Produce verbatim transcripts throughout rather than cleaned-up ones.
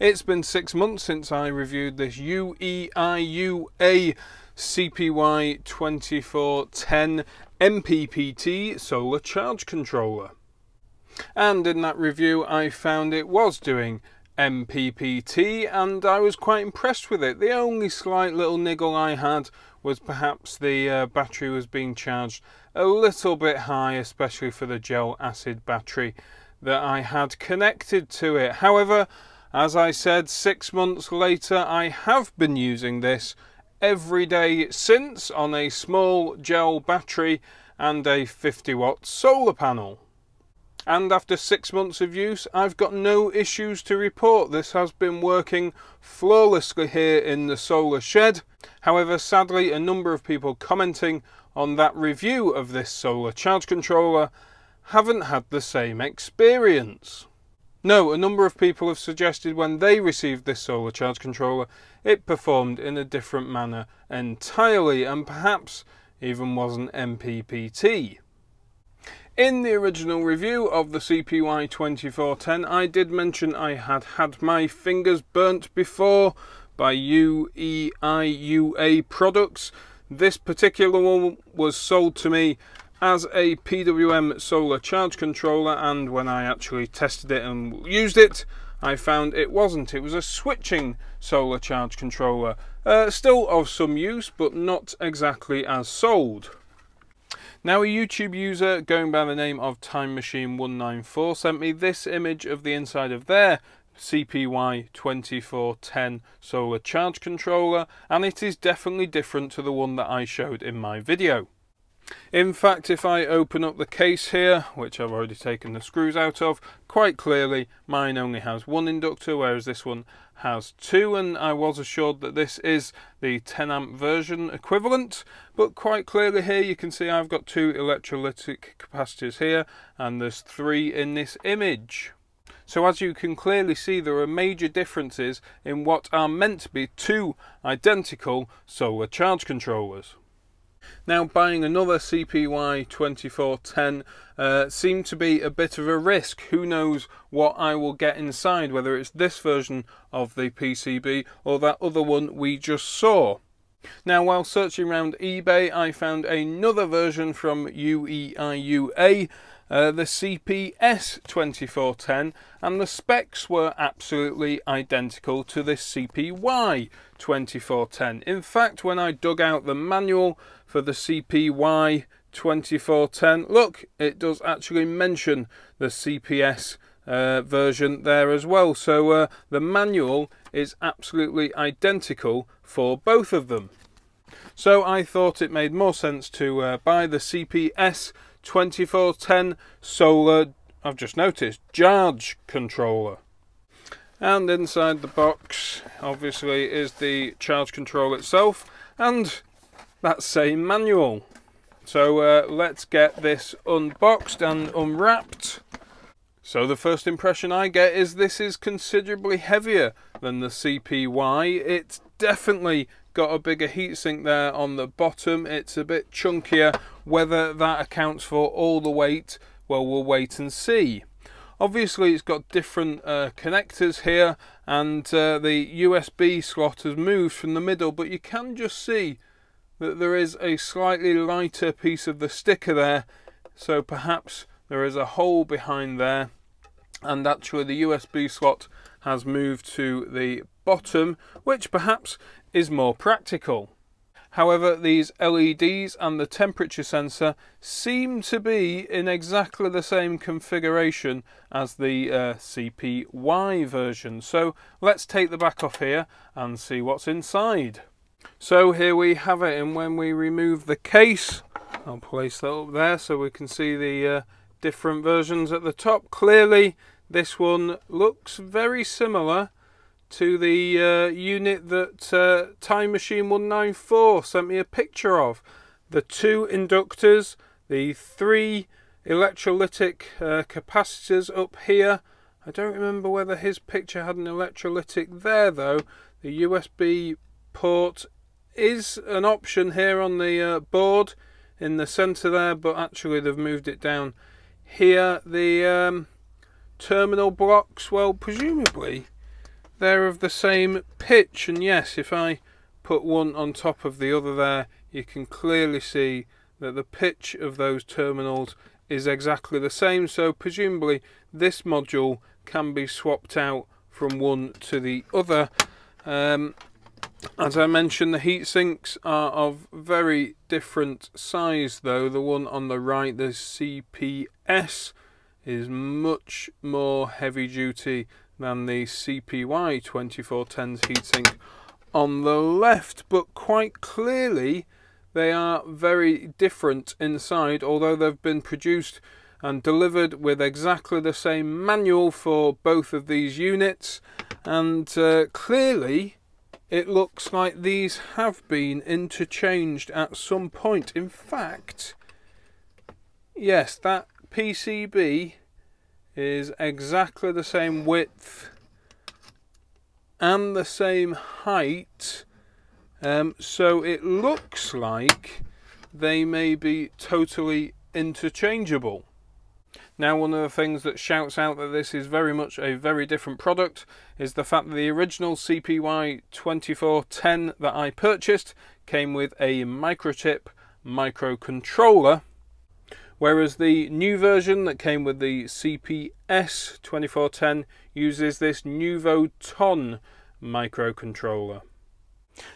It's been six months since I reviewed this U E I U A C P Y twenty-four ten M P P T solar charge controller. And in that review I found it was doing M P P T and I was quite impressed with it. The only slight little niggle I had was perhaps the uh, battery was being charged a little bit high, especially for the gel acid battery that I had connected to it. However, as I said, six months later I have been using this every day since on a small gel battery and a fifty watt solar panel. And after six months of use, I've got no issues to report. This has been working flawlessly here in the solar shed. However, sadly, a number of people commenting on that review of this solar charge controller haven't had the same experience. No, a number of people have suggested when they received this solar charge controller, it performed in a different manner entirely and perhaps even wasn't M P P T. In the original review of the C P Y twenty-four ten, I did mention I had had my fingers burnt before by U E I U A products. This particular one was sold to me as a P W M solar charge controller, and when I actually tested it and used it, I found it wasn't. It was a switching solar charge controller, uh, still of some use, but not exactly as sold. Now, a YouTube user going by the name of Time Machine one nine four sent me this image of the inside of their C P Y twenty-four ten solar charge controller, and it is definitely different to the one that I showed in my video. In fact, if I open up the case here, which I've already taken the screws out of, quite clearly mine only has one inductor, whereas this one has two, and I was assured that this is the ten amp version equivalent, but quite clearly here you can see I've got two electrolytic capacitors here, and there's three in this image. So as you can clearly see, there are major differences in what are meant to be two identical solar charge controllers. Now, buying another C P Y twenty-four ten uh, seemed to be a bit of a risk. Who knows what I will get inside, whether it's this version of the P C B or that other one we just saw. Now, while searching around eBay, I found another version from U E I U A, uh, the C P S twenty-four ten, and the specs were absolutely identical to this C P Y twenty-four ten. In fact, when I dug out the manual for the C P Y twenty-four ten, look, it does actually mention the C P S uh, version there as well. So uh, the manual is absolutely identical for both of them. So I thought it made more sense to uh, buy the C P S twenty-four ten solar, I've just noticed, charge controller. And inside the box, obviously, is the charge control itself and that same manual. So uh, let's get this unboxed and unwrapped. So the first impression I get is this is considerably heavier than the C P Y. It's definitely got a bigger heatsink there on the bottom. It's a bit chunkier. Whether that accounts for all the weight, well, we'll wait and see. Obviously, it's got different uh, connectors here, and uh, the U S B slot has moved from the middle, but you can just see that there is a slightly lighter piece of the sticker there, so perhaps there is a hole behind there, and actually the U S B slot has moved to the bottom, which perhaps is more practical. However, these L E Ds and the temperature sensor seem to be in exactly the same configuration as the uh, C P Y version. So let's take the back off here and see what's inside. So here we have it, and when we remove the case, I'll place that up there so we can see the uh, different versions at the top. Clearly, this one looks very similar to the uh, unit that uh, Time Machine one nine four sent me a picture of. The two inductors, the three electrolytic uh, capacitors up here. I don't remember whether his picture had an electrolytic there though. The U S B port is an option here on the uh, board in the center there, but actually they've moved it down here. The um, terminal blocks, well, presumably they're of the same pitch, and yes, if I put one on top of the other there, you can clearly see that the pitch of those terminals is exactly the same, so presumably this module can be swapped out from one to the other. Um, as I mentioned, the heat sinks are of very different size though. The one on the right, the C P S, is much more heavy duty than the C P Y twenty-four ten's heatsink on the left, but quite clearly they are very different inside, although they've been produced and delivered with exactly the same manual for both of these units, and uh, clearly it looks like these have been interchanged at some point. In fact, yes, that P C B is exactly the same width and the same height, um, so it looks like they may be totally interchangeable. Now, one of the things that shouts out that this is very much a very different product is the fact that the original C P Y twenty-four ten that I purchased came with a Microchip microcontroller, whereas the new version that came with the C P S twenty-four ten uses this Nuvoton microcontroller.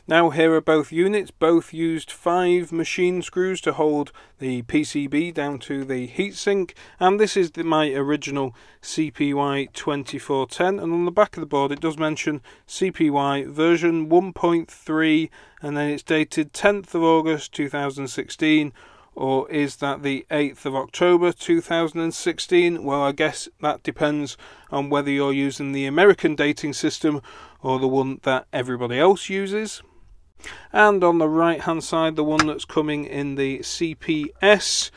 Now, here are both units. Both used five machine screws to hold the P C B down to the heatsink, and this is the, my original C P Y twenty-four ten, and on the back of the board it does mention C P Y version one point three, and then it's dated tenth of August two thousand sixteen. Or is that the eighth of October two thousand sixteen? Well, I guess that depends on whether you're using the American dating system or the one that everybody else uses. And on the right hand side, the one that's coming in the C P S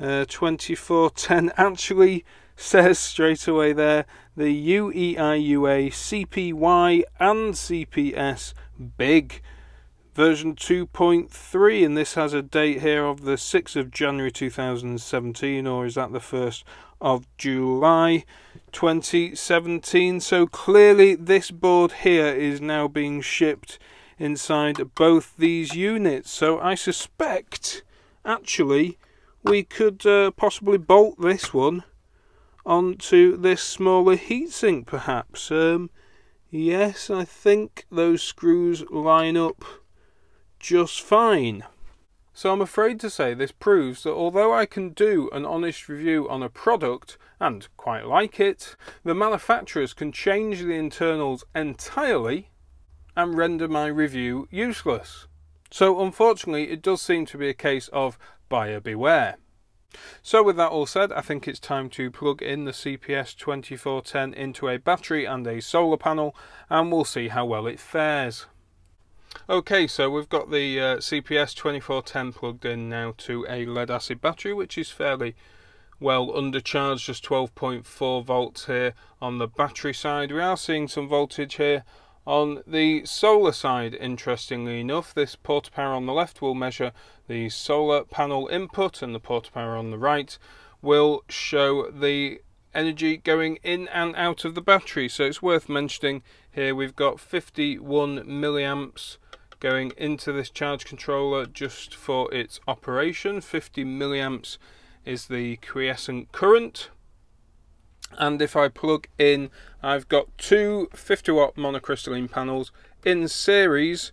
uh, twenty-four ten actually says straight away there, the U E I U A C P Y and C P S big version two point three, and this has a date here of the sixth of January two thousand seventeen, or is that the first of July twenty seventeen? So clearly this board here is now being shipped inside both these units, so I suspect actually we could uh, possibly bolt this one onto this smaller heatsink perhaps. Um, yes, I think those screws line up just fine. So I'm afraid to say this proves that although I can do an honest review on a product, and quite like it, the manufacturers can change the internals entirely and render my review useless. So unfortunately it does seem to be a case of buyer beware. So with that all said, I think it's time to plug in the C P S twenty-four ten into a battery and a solar panel, and we'll see how well it fares. Okay, so we've got the uh, C P S twenty-four ten plugged in now to a lead acid battery, which is fairly well undercharged, just twelve point four volts here on the battery side. We are seeing some voltage here on the solar side, interestingly enough. This PortaPower on the left will measure the solar panel input, and the PortaPower on the right will show the energy going in and out of the battery. So it's worth mentioning here we've got fifty-one milliamps going into this charge controller just for its operation. fifty milliamps is the quiescent current, and if I plug in, I've got two fifty watt monocrystalline panels in series,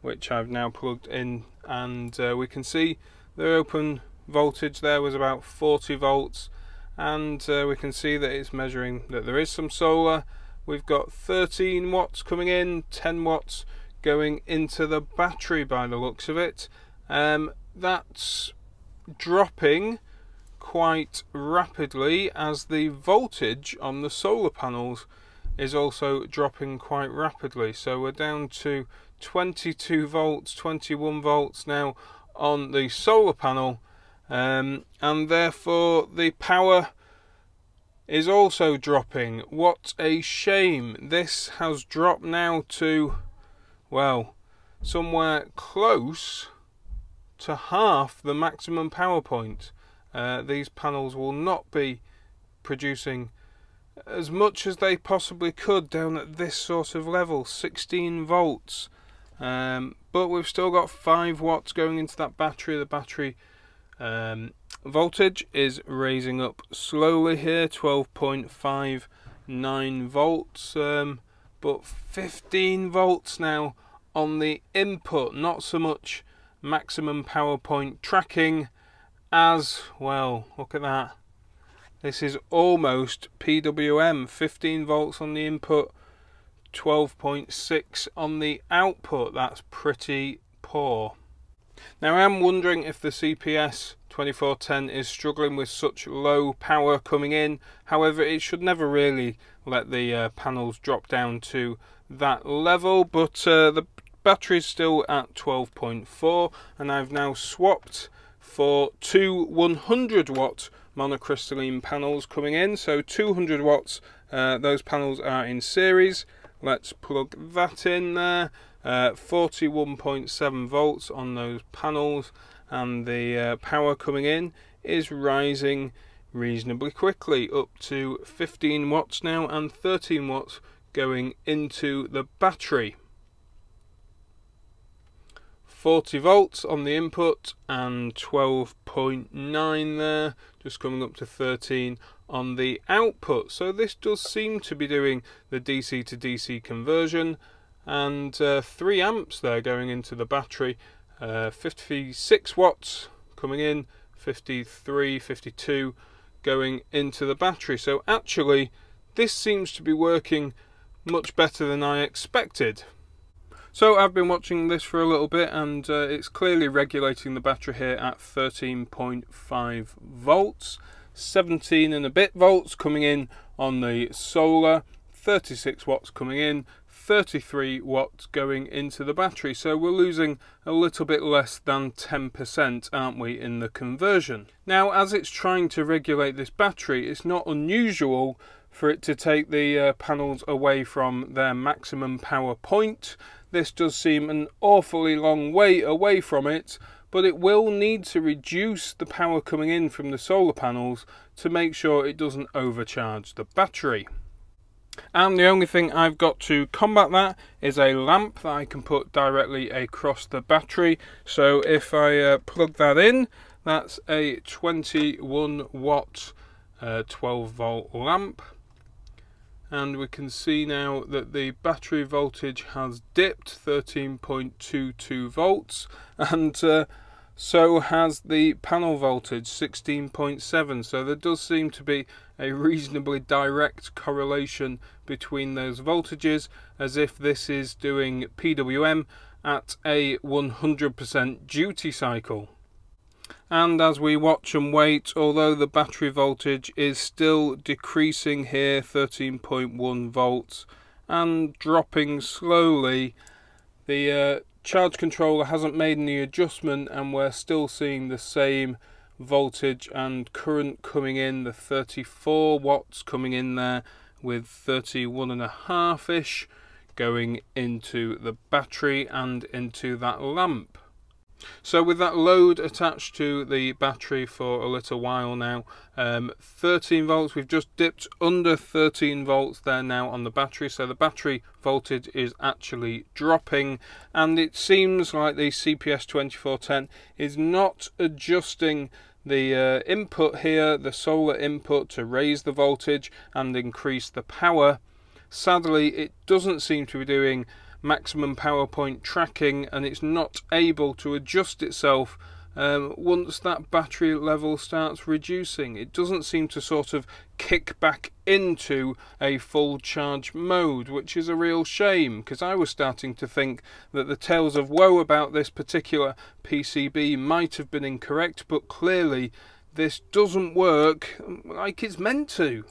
which I've now plugged in, and uh, we can see the open voltage there was about forty volts, and uh, we can see that it's measuring that there is some solar. We've got thirteen watts coming in, ten watts going into the battery by the looks of it. Um, that's dropping quite rapidly, as the voltage on the solar panels is also dropping quite rapidly. So we're down to twenty-two volts, twenty-one volts now on the solar panel. Um, and therefore the power is also dropping. What a shame. This has dropped now to, well, somewhere close to half the maximum power point. Uh, these panels will not be producing as much as they possibly could down at this sort of level, sixteen volts, um, but we've still got five watts going into that battery. The battery um, voltage is raising up slowly here, twelve point five nine volts, um, but fifteen volts now on the input. Not so much maximum power point tracking as, well, look at that, this is almost P W M, fifteen volts on the input, twelve point six on the output. That's pretty poor. Now I am wondering if the C P S twenty-four ten is struggling with such low power coming in. However, it should never really let the uh, panels drop down to that level, but uh, the battery is still at twelve point four, and I've now swapped for two one hundred watt monocrystalline panels coming in. So two hundred watts, uh, those panels are in series. Let's plug that in there. Uh, forty-one point seven volts on those panels, and the uh, power coming in is rising reasonably quickly, up to fifteen watts now, and thirteen watts going into the battery. forty volts on the input and twelve point nine there, just coming up to thirteen on the output. So this does seem to be doing the D C to D C conversion, and uh, three amps there going into the battery, uh, fifty-six watts coming in, fifty-three, fifty-two going into the battery. So actually this seems to be working much better than I expected. So I've been watching this for a little bit, and uh, it's clearly regulating the battery here at thirteen point five volts, seventeen and a bit volts coming in on the solar, thirty-six watts coming in, thirty-three watts going into the battery. So we're losing a little bit less than ten percent, aren't we, in the conversion. Now, as it's trying to regulate this battery, it's not unusual for it to take the uh, panels away from their maximum power point. This does seem an awfully long way away from it, but it will need to reduce the power coming in from the solar panels to make sure it doesn't overcharge the battery. And the only thing I've got to combat that is a lamp that I can put directly across the battery. So if I uh, plug that in, that's a twenty-one watt uh, twelve volt lamp. And we can see now that the battery voltage has dipped, thirteen point two two volts, and uh, so has the panel voltage, sixteen point seven. So there does seem to be a reasonably direct correlation between those voltages, as if this is doing P W M at a one hundred percent duty cycle. And as we watch and wait, although the battery voltage is still decreasing here, thirteen point one volts, and dropping slowly, the uh, charge controller hasn't made any adjustment, and we're still seeing the same voltage and current coming in, the thirty-four watts coming in there, with thirty-one and a half ish going into the battery and into that lamp. So with that load attached to the battery for a little while now, um, thirteen volts, we've just dipped under thirteen volts there now on the battery, so the battery voltage is actually dropping, and it seems like the C P S twenty-four ten is not adjusting the uh, input here, the solar input, to raise the voltage and increase the power. Sadly, it doesn't seem to be doing maximum power point tracking, and it's not able to adjust itself um, once that battery level starts reducing. It doesn't seem to sort of kick back into a full charge mode, which is a real shame, because I was starting to think that the tales of woe about this particular P C B might have been incorrect, but clearly this doesn't work like it's meant to.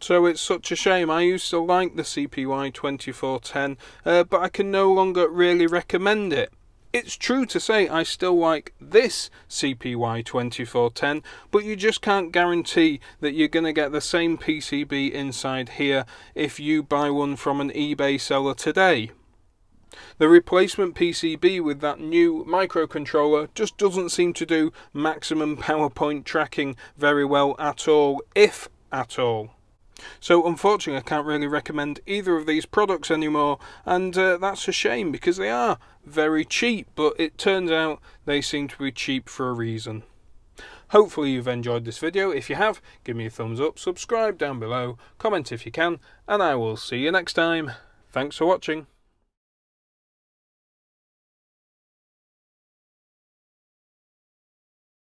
So it's such a shame. I used to like the C P Y twenty-four ten, uh, but I can no longer really recommend it. It's true to say I still like this C P Y twenty-four ten, but you just can't guarantee that you're going to get the same P C B inside here if you buy one from an eBay seller today. The replacement P C B with that new microcontroller just doesn't seem to do maximum power point tracking very well at all, if at all. So unfortunately, I can't really recommend either of these products anymore, and uh, that's a shame because they are very cheap, but it turns out they seem to be cheap for a reason. Hopefully you've enjoyed this video. If you have, give me a thumbs up, subscribe down below, comment if you can, and I will see you next time. Thanks for watching.